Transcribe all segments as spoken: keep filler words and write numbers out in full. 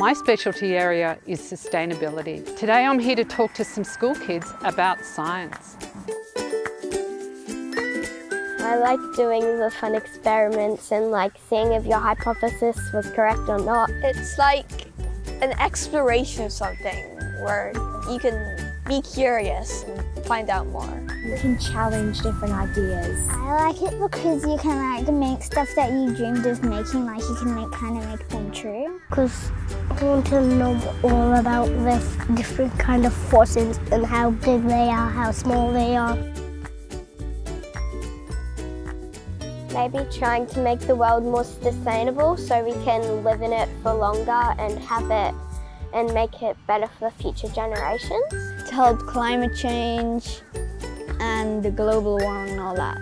My specialty area is sustainability. Today I'm here to talk to some school kids about science. I like doing the fun experiments and like seeing if your hypothesis was correct or not. It's like an exploration of something where you can be curious and find out more. You can challenge different ideas. I like it because you can like make stuff that you dreamed of making, like you can make kind of make them true. Because I want to know all about the different kind of fossils and how big they are, how small they are. Maybe trying to make the world more sustainable so we can live in it for longer and have it and make it better for future generations. To help climate change and the global warming and all that.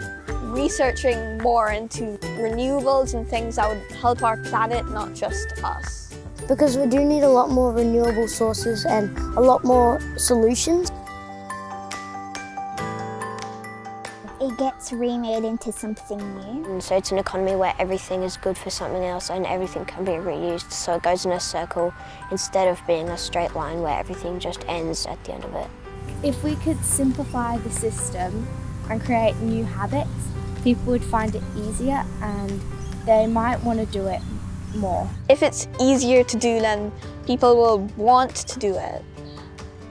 Researching more into renewables and things that would help our planet, not just us. Because we do need a lot more renewable sources and a lot more solutions. It gets remade into something new. And so it's an economy where everything is good for something else and everything can be reused, so it goes in a circle instead of being a straight line where everything just ends at the end of it. If we could simplify the system and create new habits, people would find it easier and they might want to do it more. If it's easier to do, then people will want to do it.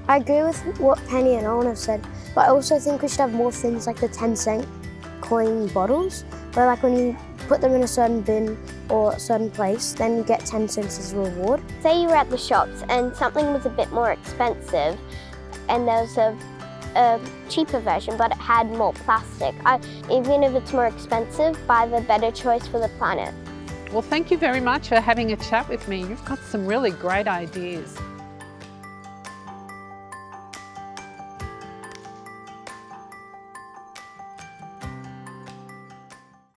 I agree with what Penny and Owen have said, but I also think we should have more things like the ten cent coin bottles, where like when you put them in a certain bin or a certain place, then you get ten cents as a reward. Say you were at the shops and something was a bit more expensive and there was a, a cheaper version, but it had more plastic. I, even if it's more expensive, buy the better choice for the planet. Well, thank you very much for having a chat with me. You've got some really great ideas.